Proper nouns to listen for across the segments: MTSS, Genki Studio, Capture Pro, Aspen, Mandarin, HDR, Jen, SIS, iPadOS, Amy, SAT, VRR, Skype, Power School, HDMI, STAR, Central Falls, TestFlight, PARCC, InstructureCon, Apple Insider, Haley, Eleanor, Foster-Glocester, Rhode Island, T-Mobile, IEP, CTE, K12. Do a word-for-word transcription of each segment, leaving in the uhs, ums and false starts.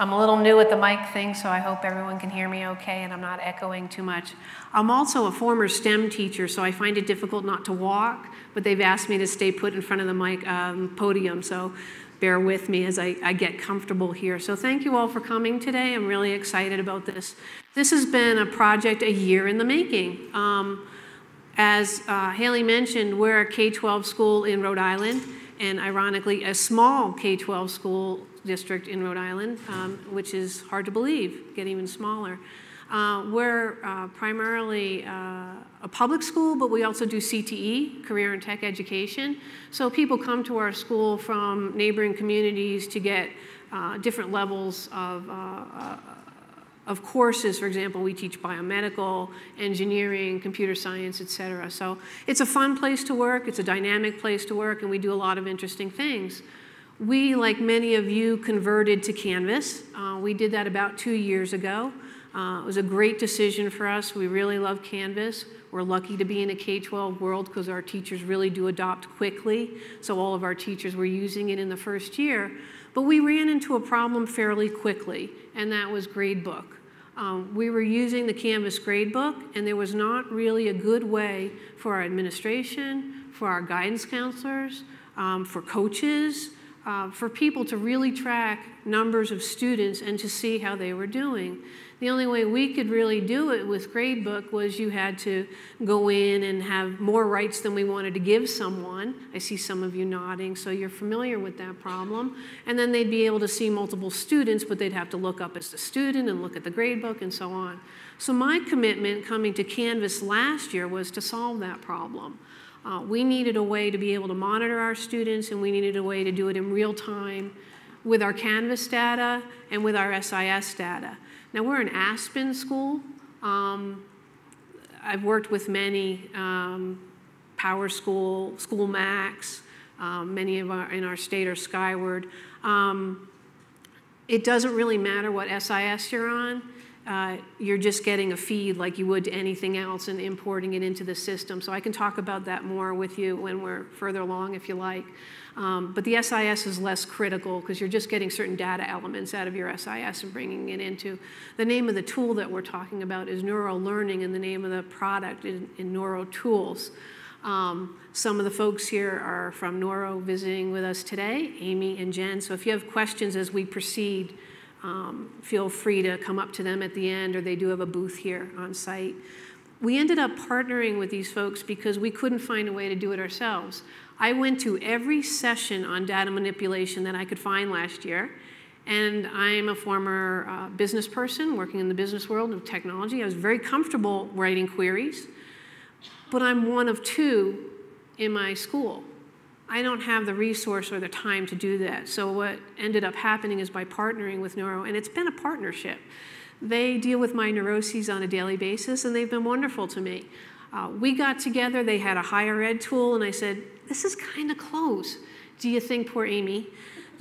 I'm a little new at the mic thing, so I hope everyone can hear me okay and I'm not echoing too much. I'm also a former STEM teacher, so I find it difficult not to walk, but they've asked me to stay put in front of the mic um, podium, so bear with me as I, I get comfortable here. So thank you all for coming today. I'm really excited about this. This has been a project a year in the making. Um, as uh, Haley mentioned, we're a K twelve school in Rhode Island, and ironically, a small K twelve school district in Rhode Island, um, which is hard to believe, get even smaller. Uh, we're uh, primarily uh, a public school, but we also do C T E, career and tech education. So people come to our school from neighboring communities to get uh, different levels of, uh, of courses. For example, we teach biomedical, engineering, computer science, et cetera. So it's a fun place to work, it's a dynamic place to work, and we do a lot of interesting things. We, like many of you, converted to Canvas. Uh, we did that about two years ago. Uh, it was a great decision for us. We really love Canvas. We're lucky to be in a K twelve world because our teachers really do adopt quickly. So all of our teachers were using it in the first year. But we ran into a problem fairly quickly, and that was gradebook. Um, we were using the Canvas gradebook, and there was not really a good way for our administration, for our guidance counselors, um, for coaches, uh, for people to really track numbers of students and to see how they were doing. The only way we could really do it with gradebook was you had to go in and have more rights than we wanted to give someone. I see some of you nodding, so you're familiar with that problem. And then they'd be able to see multiple students, but they'd have to look up as the student and look at the gradebook and so on. So my commitment coming to Canvas last year was to solve that problem. Uh, we needed a way to be able to monitor our students, and we needed a way to do it in real time with our Canvas data and with our S I S data. Now, we're an Aspen school. Um, I've worked with many, um, Power School, School Max, um, many of our in our state are Skyward. Um, it doesn't really matter what S I S you're on. Uh, you're just getting a feed like you would to anything else and importing it into the system. So I can talk about that more with you when we're further along if you like. Um, but the S I S is less critical because you're just getting certain data elements out of your S I S and bringing it into. The name of the tool that we're talking about is Nuro Learning, and the name of the product is Nuro Tools. Um, some of the folks here are from Nuro visiting with us today, Amy and Jen. So if you have questions as we proceed, Um, feel free to come up to them at the end, or they do have a booth here on site. We ended up partnering with these folks because we couldn't find a way to do it ourselves. I went to every session on data manipulation that I could find last year, and I'm a former uh, business person working in the business world of technology. I was very comfortable writing queries, but I'm one of two in my school. I don't have the resource or the time to do that. So what ended up happening is by partnering with Nuro, and it's been a partnership. They deal with my neuroses on a daily basis, and they've been wonderful to me. Uh, we got together, they had a higher ed tool, and I said, this is kind of close. Do you think, poor Amy,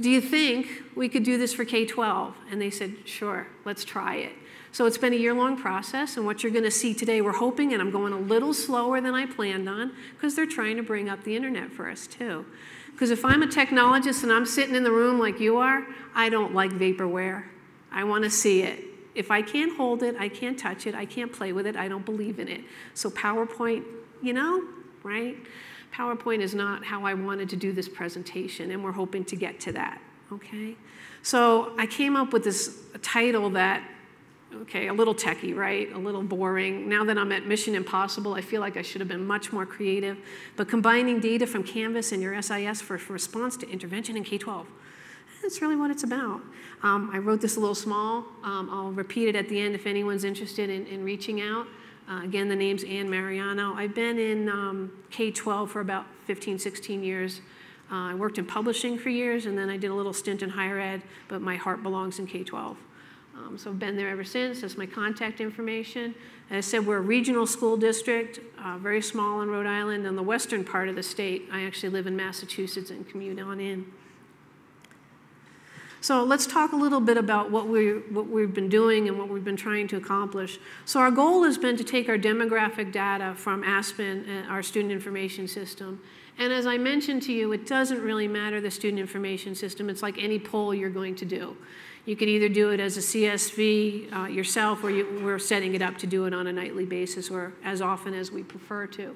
do you think we could do this for K twelve? And they said, sure, let's try it. So it's been a year-long process, and what you're going to see today, we're hoping, and I'm going a little slower than I planned on, because they're trying to bring up the internet for us, too. Because if I'm a technologist and I'm sitting in the room like you are, I don't like vaporware. I want to see it. If I can't hold it, I can't touch it, I can't play with it, I don't believe in it. So PowerPoint, you know, right? PowerPoint is not how I wanted to do this presentation, and we're hoping to get to that, okay? So I came up with this title that, okay, a little techie, right? A little boring. Now that I'm at Mission Impossible, I feel like I should have been much more creative. But combining data from Canvas and your S I S for, for response to intervention in K twelve. That's really what it's about. Um, I wrote this a little small. Um, I'll repeat it at the end if anyone's interested in, in reaching out. Uh, again, the name's Ann Mariano. I've been in um, K twelve for about fifteen, sixteen years. Uh, I worked in publishing for years, and then I did a little stint in higher ed, but my heart belongs in K twelve. Um, so I've been there ever since. That's my contact information. As I said, we're a regional school district, uh, very small in Rhode Island, and the western part of the state. I actually live in Massachusetts and commute on in. So let's talk a little bit about what, we, what we've been doing and what we've been trying to accomplish. So our goal has been to take our demographic data from Aspen, and our student information system. And as I mentioned to you, it doesn't really matter the student information system. It's like any poll you're going to do. You can either do it as a C S V uh, yourself, or you, we're setting it up to do it on a nightly basis or as often as we prefer to.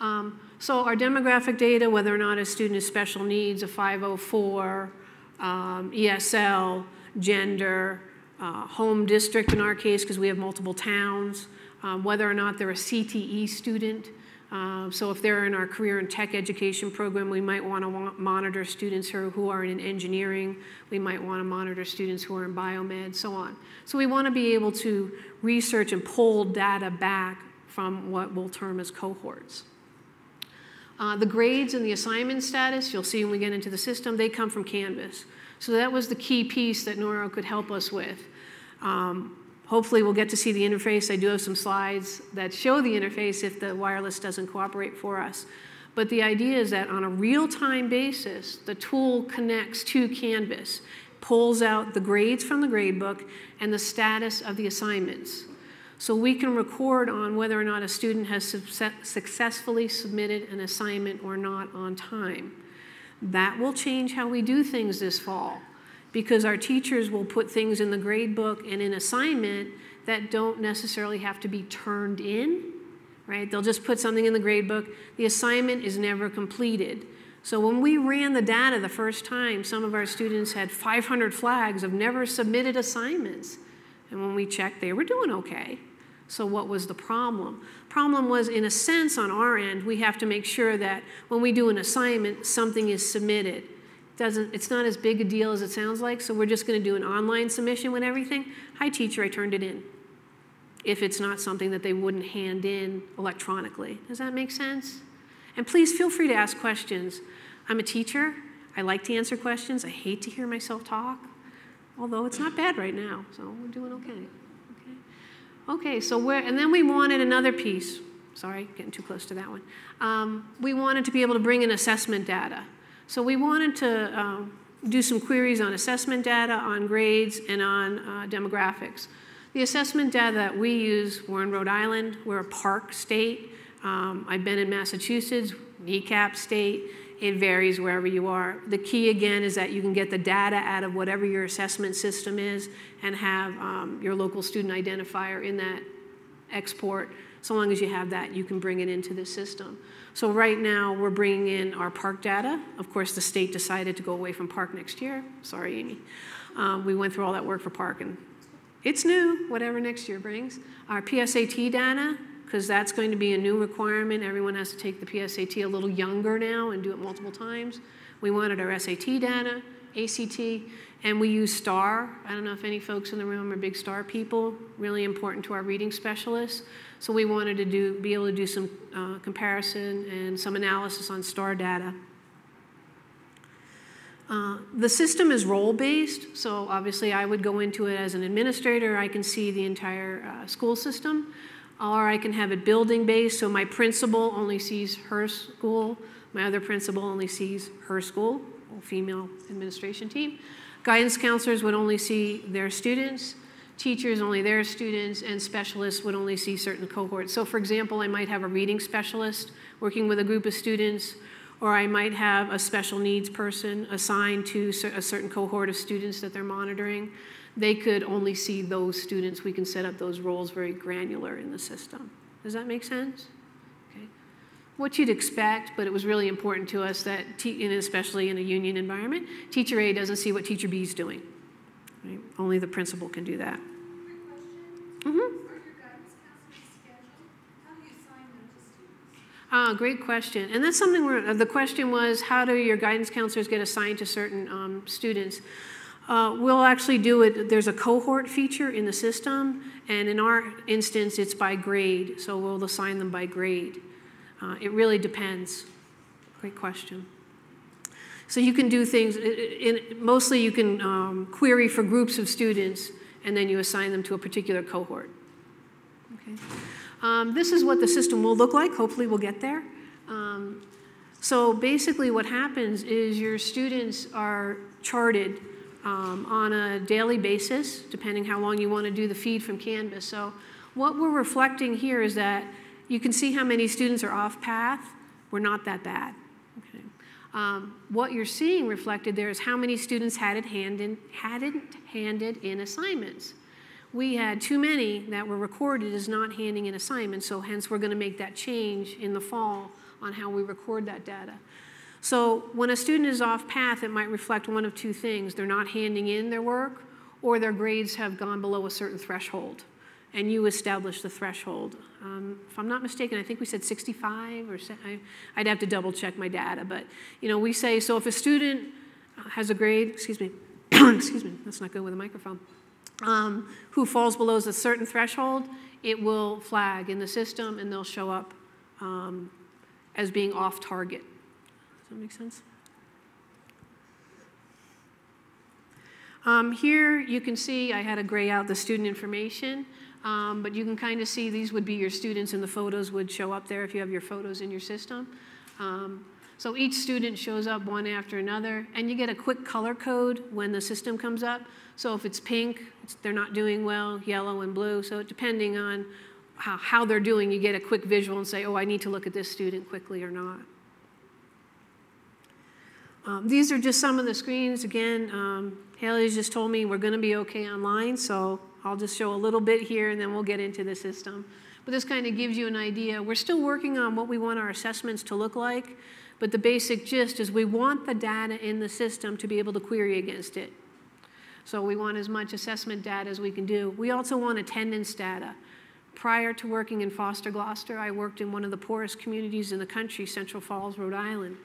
Um, so our demographic data, whether or not a student has special needs, a five oh four, um, E S L, gender, uh, home district in our case because we have multiple towns, um, whether or not they're a C T E student. Uh, so if they're in our career and tech education program, we might want to monitor students who, who are in engineering. We might want to monitor students who are in biomed, so on. So we want to be able to research and pull data back from what we'll term as cohorts. Uh, the grades and the assignment status, you'll see when we get into the system, they come from Canvas. So that was the key piece that Nuro could help us with. Um, hopefully we'll get to see the interface. I do have some slides that show the interface if the wireless doesn't cooperate for us. But the idea is that on a real-time basis, the tool connects to Canvas, pulls out the grades from the gradebook and the status of the assignments. So we can record on whether or not a student has success successfully submitted an assignment or not on time. That will change how we do things this fall because our teachers will put things in the grade book and in assignment that don't necessarily have to be turned in, right? They'll just put something in the grade book. The assignment is never completed. So when we ran the data the first time, some of our students had five hundred flags of never submitted assignments. And when we checked, they were doing okay. So what was the problem? Problem was, in a sense, on our end, we have to make sure that when we do an assignment, something is submitted. Doesn't, it's not as big a deal as it sounds like, so we're just going to do an online submission with everything. Hi, teacher, I turned it in. If it's not something that they wouldn't hand in electronically. Does that make sense? And please feel free to ask questions. I'm a teacher. I like to answer questions. I hate to hear myself talk, although it's not bad right now, so we're doing okay. Okay, so we're, and then we wanted another piece. Sorry, getting too close to that one. Um, we wanted to be able to bring in assessment data. So we wanted to uh, do some queries on assessment data, on grades, and on uh, demographics. The assessment data that we use, we're in Rhode Island, we're a park state. Um, I've been in Massachusetts, NECAP state. It varies wherever you are. The key, again, is that you can get the data out of whatever your assessment system is and have um, your local student identifier in that export. So long as you have that, you can bring it into the system. So right now, we're bringing in our park data. Of course, the state decided to go away from park next year. Sorry, Amy. Um, we went through all that work for park, and it's new, whatever next year brings. Our P S A T data, because that's going to be a new requirement. Everyone has to take the P S A T a little younger now and do it multiple times. We wanted our S A T data, A C T, and we use STAR. I don't know if any folks in the room are big STAR people, really important to our reading specialists. So we wanted to do, be able to do some uh, comparison and some analysis on STAR data. Uh, the system is role-based, so obviously I would go into it as an administrator. I can see the entire uh, school system. Or I can have it building-based, so my principal only sees her school. My other principal only sees her school, or female administration team. Guidance counselors would only see their students. Teachers only their students, and specialists would only see certain cohorts. So for example, I might have a reading specialist working with a group of students, or I might have a special needs person assigned to a certain cohort of students that they're monitoring. They could only see those students. We can set up those roles very granular in the system. Does that make sense? Okay. What you'd expect, but it was really important to us that, and especially in a union environment, teacher A doesn't see what teacher B is doing. Right? Only the principal can do that. Mm-hmm. Ah, great question. And that's something where the question was, how do your guidance counselors get assigned to certain um, students? Uh, we'll actually do it, there's a cohort feature in the system, and in our instance, it's by grade, so we'll assign them by grade. Uh, it really depends. Great question. So you can do things, in, in, mostly you can um, query for groups of students, and then you assign them to a particular cohort. Okay. Um, this is what the system will look like. Hopefully we'll get there. Um, so basically what happens is your students are charted Um, on a daily basis, depending how long you want to do the feed from Canvas. So what we're reflecting here is that you can see how many students are off path. We're not that bad. Okay. Um, what you're seeing reflected there is how many students had it hand in, hadn't handed in assignments. We had too many that were recorded as not handing in assignments, so hence we're going to make that change in the fall on how we record that data. So when a student is off path, it might reflect one of two things. They're not handing in their work, or their grades have gone below a certain threshold, and you establish the threshold. Um, if I'm not mistaken, I think we said sixty-five, or I, I'd have to double check my data, but you know, we say, so if a student has a grade, excuse me, excuse me, that's not good with a microphone, um, who falls below a certain threshold, it will flag in the system and they'll show up um, as being off target. Does that make sense? Um, here you can see I had to gray out the student information. Um, but you can kind of see these would be your students, and the photos would show up there if you have your photos in your system. Um, so each student shows up one after another, and you get a quick color code when the system comes up. So if it's pink, it's, they're not doing well, yellow and blue. So depending on how, how they're doing, you get a quick visual and say, oh, I need to look at this student quickly or not. Um, these are just some of the screens. Again, um, Haley's just told me we're going to be okay online, so I'll just show a little bit here, and then we'll get into the system. But this kind of gives you an idea. We're still working on what we want our assessments to look like, but the basic gist is we want the data in the system to be able to query against it. So we want as much assessment data as we can do. We also want attendance data. Prior to working in Foster-Glocester, I worked in one of the poorest communities in the country, Central Falls, Rhode Island.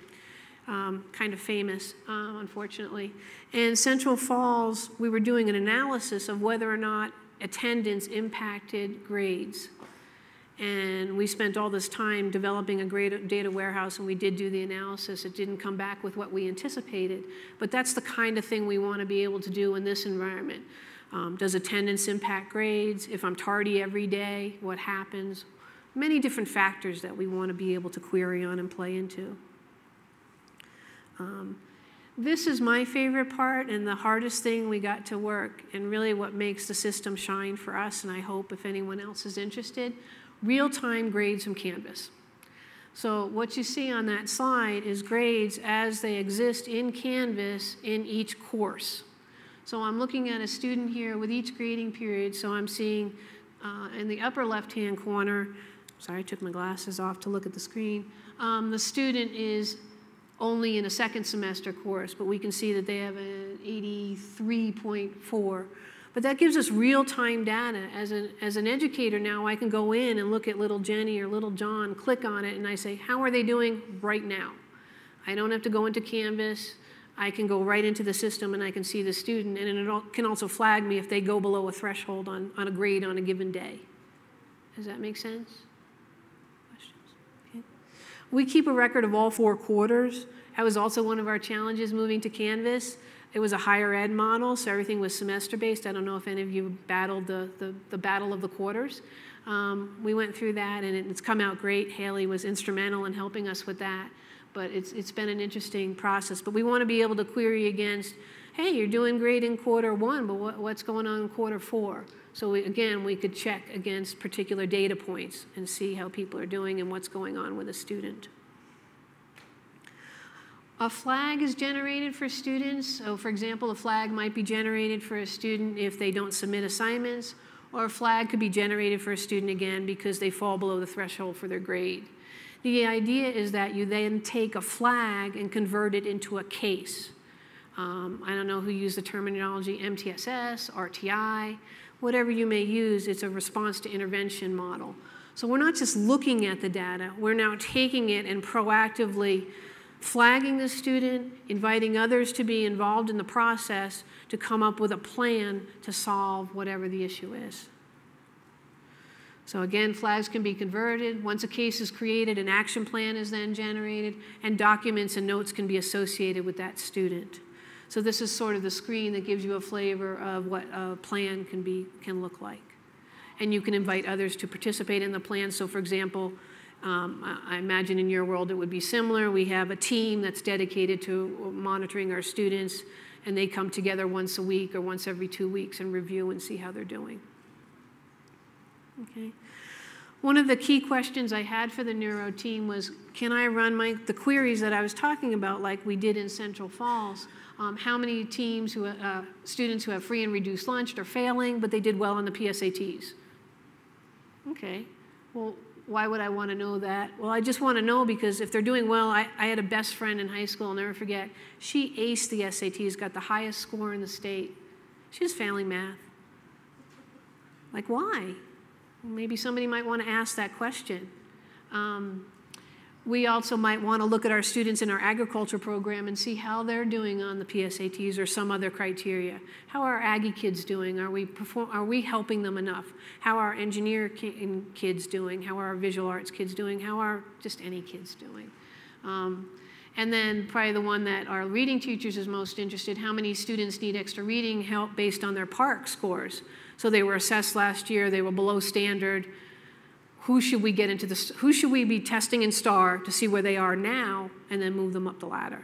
Um, kind of famous, um, unfortunately. And Central Falls, we were doing an analysis of whether or not attendance impacted grades. And we spent all this time developing a grade data warehouse, and we did do the analysis. It didn't come back with what we anticipated. But that's the kind of thing we want to be able to do in this environment. Um, does attendance impact grades? If I'm tardy every day, what happens? Many different factors that we want to be able to query on and play into. Um, this is my favorite part and the hardest thing we got to work, and really what makes the system shine for us, and I hope if anyone else is interested, real-time grades from Canvas. So what you see on that slide is grades as they exist in Canvas in each course. So I'm looking at a student here with each grading period, so I'm seeing uh, in the upper left-hand corner, sorry, I took my glasses off to look at the screen, um, the student is only in a second semester course, but we can see that they have an eighty-three point four. But that gives us real-time data. As an, as an educator now, I can go in and look at little Jenny or little John, click on it, and I say, how are they doing right now? I don't have to go into Canvas. I can go right into the system, and I can see the student, and it can also flag me if they go below a threshold on, on a grade on a given day. Does that make sense? We keep a record of all four quarters. That was also one of our challenges moving to Canvas. It was a higher ed model, so everything was semester-based. I don't know if any of you battled the, the, the battle of the quarters. Um, we went through that, and it, it's come out great. Haley was instrumental in helping us with that, but it's, it's been an interesting process. But we want to be able to query against, hey, you're doing great in quarter one, but what, what's going on in quarter four? So we, again, we could check against particular data points and see how people are doing and what's going on with a student. A flag is generated for students. So for example, a flag might be generated for a student if they don't submit assignments, or a flag could be generated for a student again because they fall below the threshold for their grade. The idea is that you then take a flag and convert it into a case. Um, I don't know who used the terminology, M T S S, R T I, whatever you may use, it's a response to intervention model. So we're not just looking at the data, we're now taking it and proactively flagging the student, inviting others to be involved in the process to come up with a plan to solve whatever the issue is. So again, flags can be converted. Once a case is created, an action plan is then generated, and documents and notes can be associated with that student. So this is sort of the screen that gives you a flavor of what a plan can be, can look like. And you can invite others to participate in the plan. So for example, um, I imagine in your world it would be similar. We have a team that's dedicated to monitoring our students, and they come together once a week or once every two weeks and review and see how they're doing. Okay. One of the key questions I had for the Nuro team was, can I run my, the queries that I was talking about like we did in Central Falls? Um, how many teams, who uh, students who have free and reduced lunch are failing, but they did well on the P S A Ts? Okay, well, why would I want to know that? Well, I just want to know because if they're doing well, I, I had a best friend in high school, I'll never forget. She aced the S A Ts, got the highest score in the state. She was failing math. Like, why? Maybe somebody might want to ask that question. Um, we also might want to look at our students in our agriculture program and see how they're doing on the P S A Ts or some other criteria. How are our Aggie kids doing? Are we, perform are we helping them enough? How are engineer ki kids doing? How are our visual arts kids doing? How are just any kids doing? Um, and then probably the one that our reading teachers is most interested, how many students need extra reading help based on their PARC scores? So they were assessed last year, they were below standard. Who should we get into this? Who should we be testing in STAR to see where they are now and then move them up the ladder?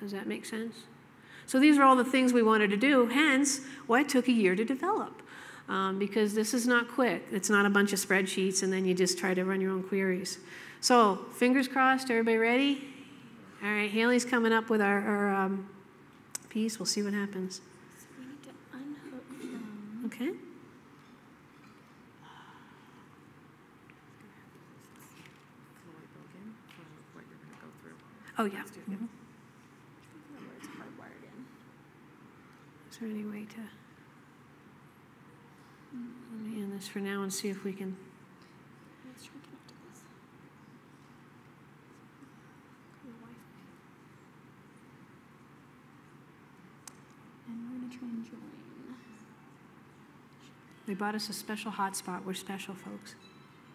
Does that make sense? So these are all the things we wanted to do, hence why it took a year to develop. Um, because this is not quick. It's not a bunch of spreadsheets and then you just try to run your own queries. So fingers crossed, everybody ready? All right, Haley's coming up with our, our um, piece. We'll see what happens. Okay. Oh, yeah. Mm-hmm. Is there any way to... Let me end this for now and see if we can... And we're going to try and join. They bought us a special hotspot. We're special, folks.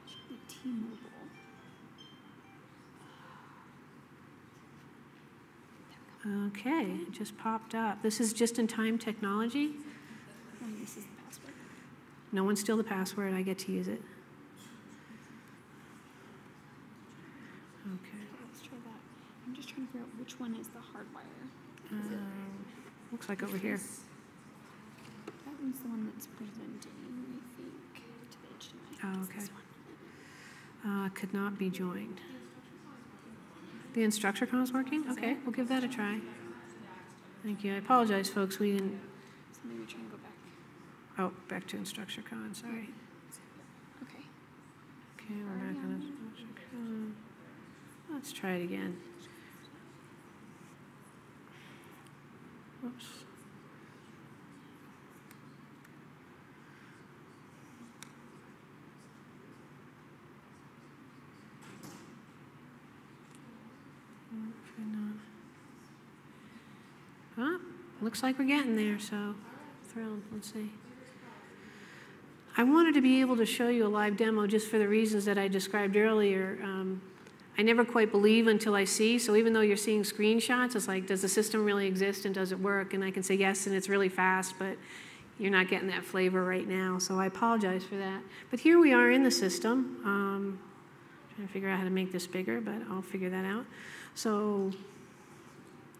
Should be T-Mobile. Okay, it just popped up. This is just in time technology. And this is the password. No one steal the password. I get to use it. Okay. Let's try that. I'm just trying to figure out which one is the hardwire. Is uh, it? Looks like over here. That one's the one that's presenting, I think, to the H D M I. Oh, okay. This one. Uh, could not be joined. The InstructureCon is working? Okay, we'll give that a try. Thank you. I apologize, folks. We didn't. So maybe try and go back. Oh, back to InstructureCon. Sorry. Okay. Okay, we're back on InstructureCon. Let's try it again. Whoops. Well, looks like we're getting there, so thrilled. Let's see. I wanted to be able to show you a live demo just for the reasons that I described earlier. Um, I never quite believe until I see, so even though you're seeing screenshots, it's like, does the system really exist and does it work? And I can say yes, and it's really fast, but you're not getting that flavor right now, so I apologize for that. But here we are in the system. Um, trying to figure out how to make this bigger, but I'll figure that out. So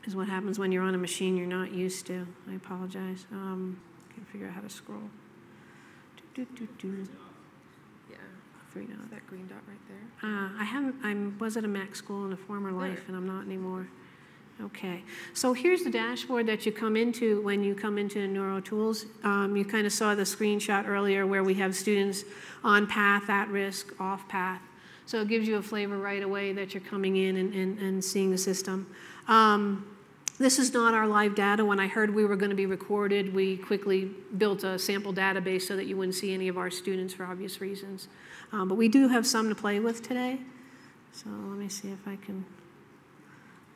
is what happens when you're on a machine you're not used to. I apologize. Um, can't figure out how to scroll. Do, do, do, do. Yeah. Three dots. That green dot right there. Uh, I haven't. I'm was at a Mac school in a former life, there. And I'm not anymore. Okay. So here's the dashboard that you come into when you come into Nuro Tools. Um, you kind of saw the screenshot earlier where we have students on path, at risk, off path. So it gives you a flavor right away that you're coming in and, and, and seeing the system. Um, this is not our live data. When I heard we were going to be recorded, we quickly built a sample database so that you wouldn't see any of our students for obvious reasons. Um, but we do have some to play with today. So let me see if I can.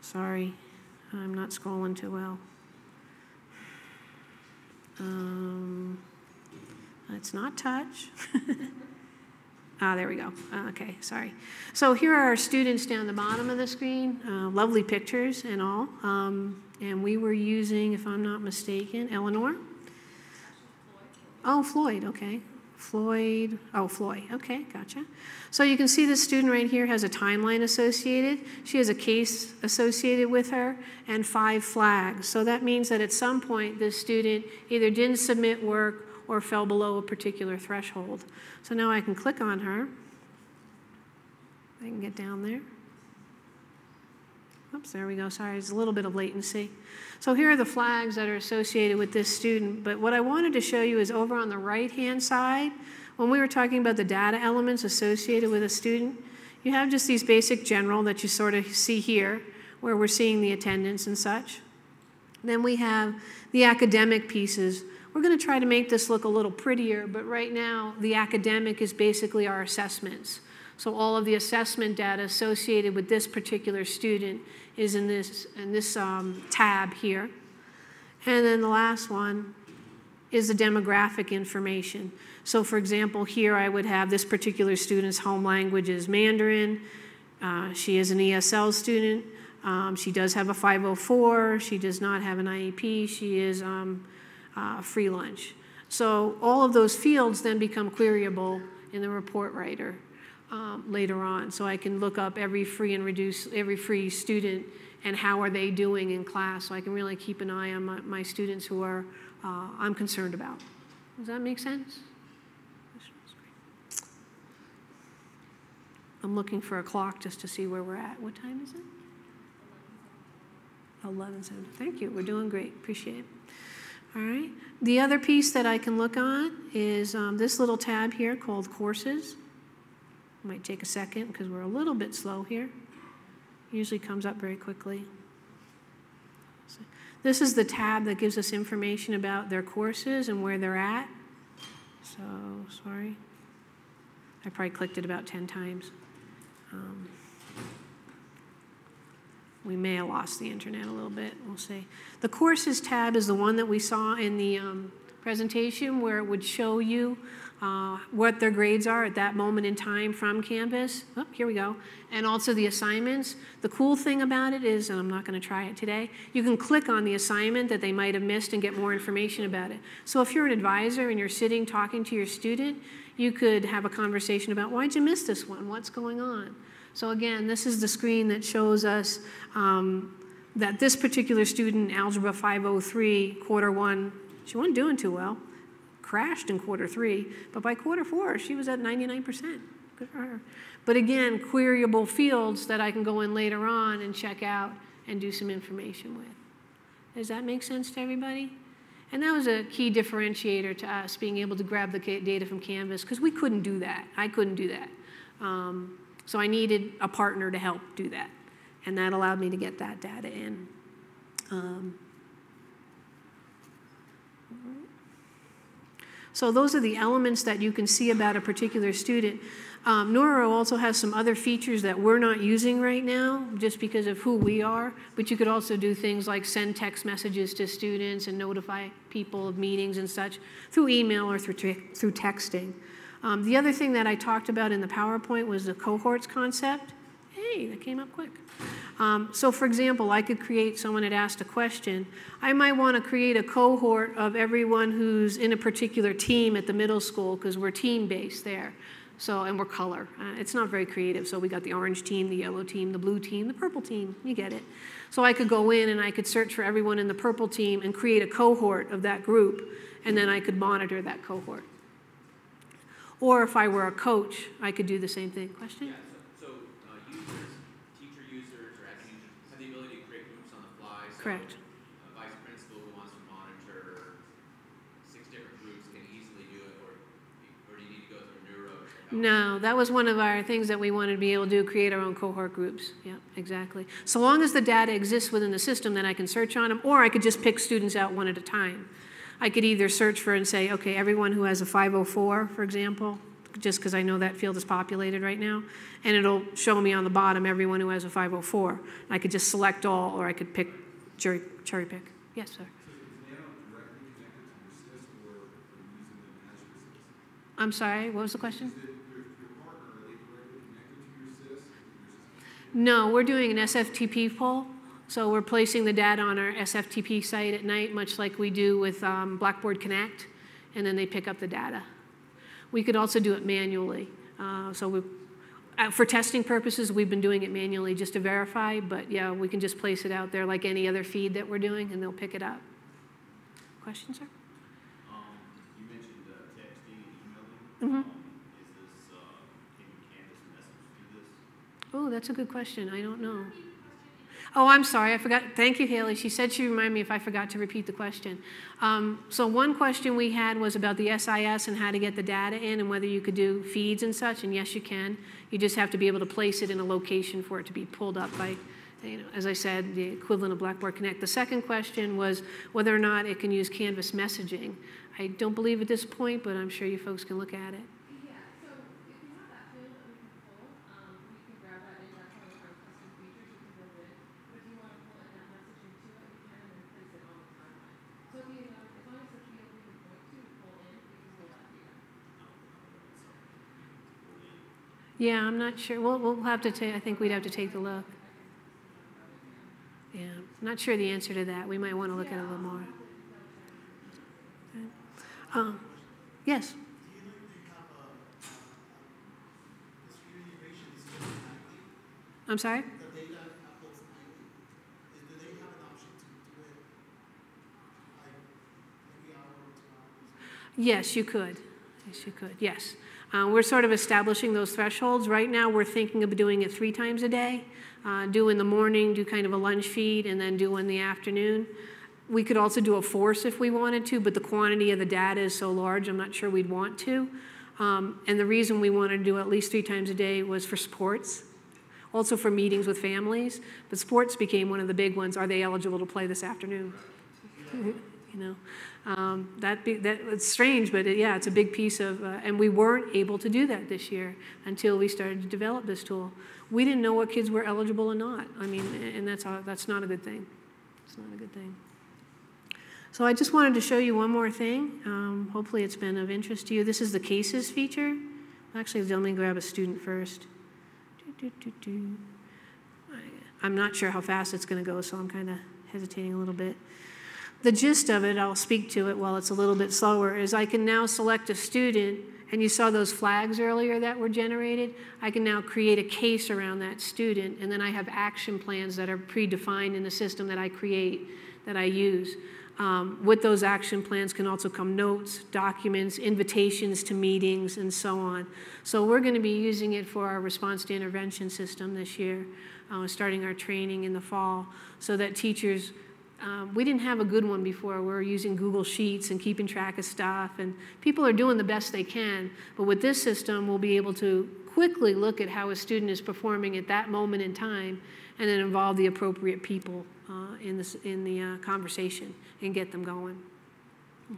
Sorry, I'm not scrolling too well. Um, let's not touch. Ah, there we go. Uh, okay, sorry. So here are our students down the bottom of the screen, uh, lovely pictures and all. Um, and we were using, if I'm not mistaken, Eleanor. Oh, Floyd, okay. Floyd, oh, Floyd, okay, gotcha. So you can see this student right here has a timeline associated. She has a case associated with her and five flags. So that means that at some point this student either didn't submit work or fell below a particular threshold. So now I can click on her I can get down there. Oops, there we go. Sorry, it's a little bit of latency. So here are the flags that are associated with this student. But what I wanted to show you is over on the right-hand side, when we were talking about the data elements associated with a student, you have just these basic general that you sort of see here, where we're seeing the attendance and such. Then we have the academic pieces. We're going to try to make this look a little prettier, but right now the academic is basically our assessments. So all of the assessment data associated with this particular student is in this, in this um, tab here. And then the last one is the demographic information. So for example, here I would have this particular student's home language is Mandarin. Uh, she is an E S L student. Um, she does have a five oh four. She does not have an I E P. She is um, uh, free lunch. So all of those fields then become queryable in the report writer. Um, later on, so I can look up every free and reduced, every free student and how are they doing in class, so I can really keep an eye on my, my students who are uh, I'm concerned about. Does that make sense? I'm looking for a clock just to see where we're at. What time is it? eleven seventy. Thank you. We're doing great. Appreciate it. All right. The other piece that I can look on is um, this little tab here called Courses. Might take a second because we're a little bit slow here. Usually comes up very quickly. So this is the tab that gives us information about their courses and where they're at. So, sorry. I probably clicked it about ten times. Um, we may have lost the internet a little bit. We'll see. The Courses tab is the one that we saw in the um, presentation where it would show you Uh, what their grades are at that moment in time from Canvas. Oh, here we go. And also the assignments. The cool thing about it is, and I'm not going to try it today, you can click on the assignment that they might have missed and get more information about it. So if you're an advisor and you're sitting talking to your student, you could have a conversation about, why'd you miss this one? What's going on? So again, this is the screen that shows us um, that this particular student, Algebra five oh three, quarter one, she wasn't doing too well. Crashed in quarter three, but by quarter four, she was at ninety-nine percent. Good for her. But again, queryable fields that I can go in later on and check out and do some information with. Does that make sense to everybody? And that was a key differentiator to us, being able to grab the data from Canvas, because we couldn't do that. I couldn't do that. Um, so I needed a partner to help do that. And that allowed me to get that data in. Um, So those are the elements that you can see about a particular student. Um, Nuro also has some other features that we're not using right now just because of who we are, but you could also do things like send text messages to students and notify people of meetings and such through email or through, te through texting. Um, the other thing that I talked about in the PowerPoint was the cohorts concept. Hey, that came up quick. Um, so for example, I could create, someone had asked a question, I might want to create a cohort of everyone who's in a particular team at the middle school because we're team-based there, so, and we're color. Uh, it's not very creative, so we got the orange team, the yellow team, the blue team, the purple team, you get it. So I could go in and I could search for everyone in the purple team and create a cohort of that group, and then I could monitor that cohort. Or if I were a coach, I could do the same thing. Question? Yeah. Correct. A vice principal who wants to monitor six different groups can easily do it, or, or do you need to go through Nuro? No, that was one of our things that we wanted to be able to do, create our own cohort groups. Yeah, exactly. So long as the data exists within the system, then I can search on them, or I could just pick students out one at a time. I could either search for and say, okay, everyone who has a five oh four, for example, just because I know that field is populated right now, and it'll show me on the bottom everyone who has a five oh four. I could just select all, or I could pick. Cherry, cherry pick. Yes, sir. So they don't directly connect it to your S I S, or are you using them as your S I S? I'm sorry, what was the question? Is it your, your partner, are they directly connected to your S I S? No, we're doing an S F T P poll. So we're placing the data on our S F T P site at night, much like we do with um, Blackboard Connect, and then they pick up the data. We could also do it manually. Uh, so we For testing purposes, we've been doing it manually just to verify, but yeah, we can just place it out there like any other feed that we're doing, and they'll pick it up. Question, sir? Um, you mentioned uh, texting and emailing. Mm-hmm. Um, is this, uh, can Canvas message do this? Oh, that's a good question. I don't know. Oh, I'm sorry. I forgot. Thank you, Haley. She said she reminded me if I forgot to repeat the question. Um, so one question we had was about the S I S and how to get the data in and whether you could do feeds and such. And yes, you can. You just have to be able to place it in a location for it to be pulled up by, you know, as I said, the equivalent of Blackboard Connect. The second question was whether or not it can use Canvas messaging. I don't believe at this point, but I'm sure you folks can look at it. Yeah, I'm not sure. We'll, we'll have to take, I think we'd have to take a look. Yeah, I'm not sure the answer to that. We might want to look yeah. at it a little more. Okay. Um, yes? I'm sorry? Yes, you could. Yes, you could. Yes. Uh, we're sort of establishing those thresholds. Right now, we're thinking of doing it three times a day. Uh, do in the morning, do kind of a lunch feed, and then do in the afternoon. We could also do a force if we wanted to, but the quantity of the data is so large, I'm not sure we'd want to. Um, and the reason we wanted to do at least three times a day was for sports, also for meetings with families. But sports became one of the big ones. Are they eligible to play this afternoon? You know, um, that be, that it's strange, but it, yeah, it's a big piece of, uh, and we weren't able to do that this year until we started to develop this tool. We didn't know what kids were eligible or not. I mean, and that's all, that's not a good thing. It's not a good thing. So I just wanted to show you one more thing. Um, hopefully, it's been of interest to you. This is the cases feature. Actually, let me grab a student first. Do, do, do, do. I, I'm not sure how fast it's going to go, so I'm kind of hesitating a little bit. The gist of it, I'll speak to it while it's a little bit slower, is I can now select a student, and you saw those flags earlier that were generated. I can now create a case around that student, and then I have action plans that are predefined in the system that I create, that I use. Um, with those action plans can also come notes, documents, invitations to meetings, and so on. So we're going to be using it for our response to intervention system this year, uh, starting our training in the fall, so that teachers... Um, we didn't have a good one before. We were using Google Sheets and keeping track of stuff, and people are doing the best they can. But with this system, we'll be able to quickly look at how a student is performing at that moment in time and then involve the appropriate people uh, in, this, in the uh, conversation and get them going.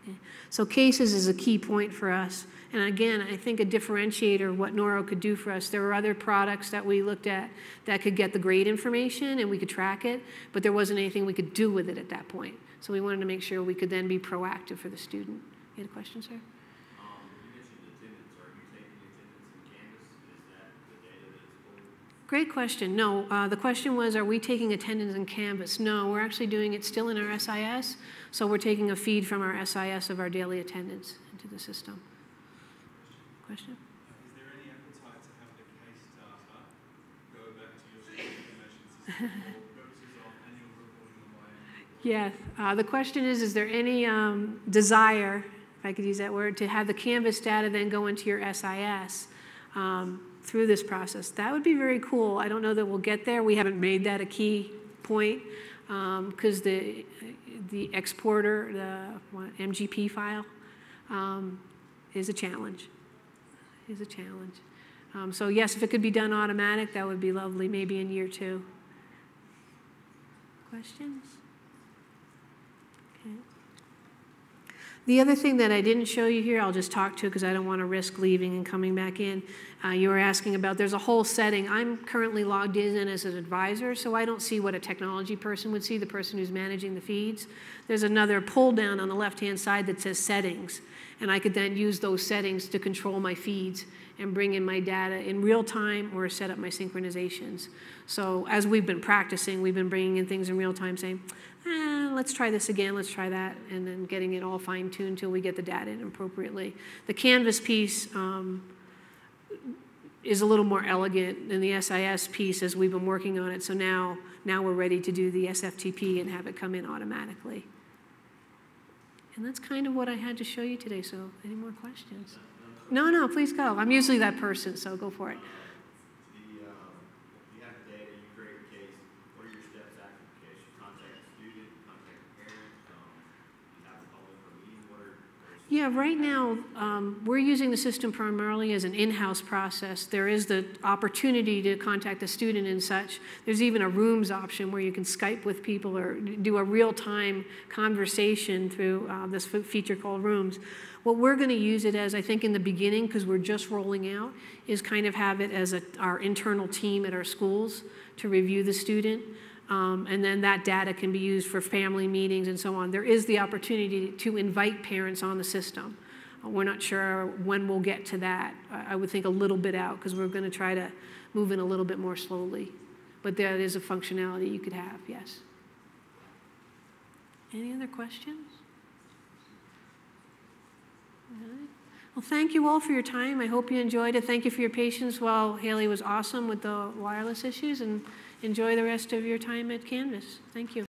Okay. So cases is a key point for us. And again, I think a differentiator of what Nuro could do for us. There were other products that we looked at that could get the grade information and we could track it, but there wasn't anything we could do with it at that point. So we wanted to make sure we could then be proactive for the student. You had a question, sir? Um, you mentioned attendance. Are you taking attendance in Canvas? Is that the data that is pulled? Great question. No. Uh, the question was, are we taking attendance in Canvas? No, we're actually doing it still in our S I S. So we're taking a feed from our S I S of our daily attendance into the system. Question? Is there any appetite to have the case data go back to your information system for purposes of annual reporting on my own? Yes. Uh, the question is, is there any um, desire, if I could use that word, to have the Canvas data then go into your S I S um, through this process? That would be very cool. I don't know that we'll get there. We haven't made that a key point because um, the, the exporter, the what, M G P file, um, is a challenge. is a challenge. Um, so yes, if it could be done automatic, that would be lovely, maybe in year two. Questions? Okay. The other thing that I didn't show you here, I'll just talk to because I don't want to risk leaving and coming back in. Uh, you were asking about, there's a whole setting. I'm currently logged in as an advisor, so I don't see what a technology person would see, the person who's managing the feeds. There's another pull down on the left-hand side that says settings. And I could then use those settings to control my feeds and bring in my data in real time or set up my synchronizations. So as we've been practicing, we've been bringing in things in real time saying, eh, let's try this again, let's try that, and then getting it all fine-tuned until we get the data in appropriately. The Canvas piece um, is a little more elegant than the S I S piece as we've been working on it. So now, now we're ready to do the S F T P and have it come in automatically. And that's kind of what I had to show you today, so any more questions? No, no, please go. I'm usually that person, so go for it. The, uh, Yeah, right now um, we're using the system primarily as an in-house process. There is the opportunity to contact the student and such. There's even a rooms option where you can Skype with people or do a real-time conversation through uh, this feature called Rooms. What we're going to use it as, I think in the beginning, because we're just rolling out, is kind of have it as a, our internal team at our schools to review the student. Um, and then that data can be used for family meetings and so on. There is the opportunity to invite parents on the system. Uh, we're not sure when we'll get to that. I, I would think a little bit out, because we're going to try to move in a little bit more slowly. But that is a functionality you could have, yes. Any other questions? All right. Well, thank you all for your time. I hope you enjoyed it. Thank you for your patience while Haley was awesome with the wireless issues. And enjoy the rest of your time at Canvas. Thank you.